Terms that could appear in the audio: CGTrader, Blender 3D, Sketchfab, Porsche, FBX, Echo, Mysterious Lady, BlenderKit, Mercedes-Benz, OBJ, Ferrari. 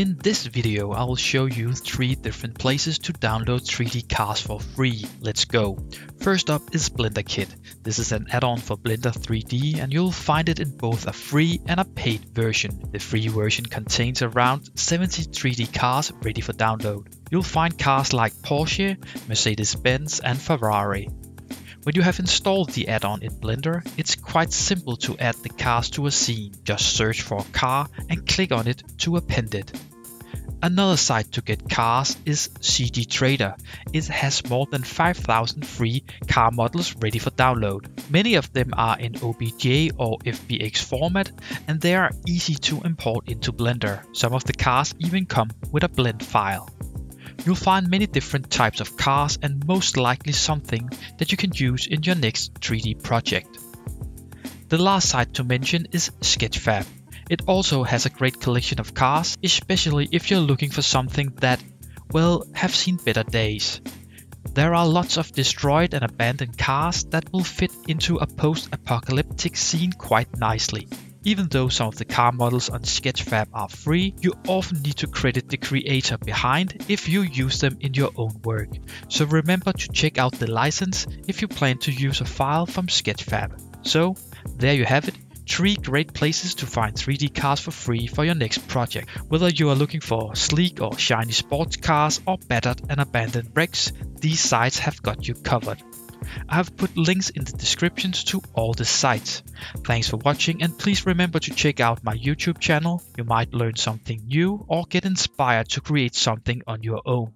In this video, I will show you 3 different places to download 3D cars for free. Let's go. First up is BlenderKit. This is an add-on for Blender 3D and you'll find it in both a free and a paid version. The free version contains around 70 3D cars ready for download. You'll find cars like Porsche, Mercedes-Benz and Ferrari. When you have installed the add-on in Blender, it's quite simple to add the cars to a scene. Just search for a car and click on it to append it. Another site to get cars is CGTrader. It has more than 5,000 free car models ready for download. Many of them are in OBJ or FBX format, and they are easy to import into Blender. Some of the cars even come with a blend file. You'll find many different types of cars and most likely something that you can use in your next 3D project. The last site to mention is Sketchfab. It also has a great collection of cars, especially if you're looking for something that, well, have seen better days. There are lots of destroyed and abandoned cars that will fit into a post-apocalyptic scene quite nicely. Even though some of the car models on Sketchfab are free, you often need to credit the creator behind if you use them in your own work. So remember to check out the license if you plan to use a file from Sketchfab. So there you have it, 3 great places to find 3D cars for free for your next project. Whether you are looking for sleek or shiny sports cars or battered and abandoned wrecks, these sites have got you covered. I have put links in the descriptions to all the sites. Thanks for watching and please remember to check out my YouTube channel. You might learn something new or get inspired to create something on your own.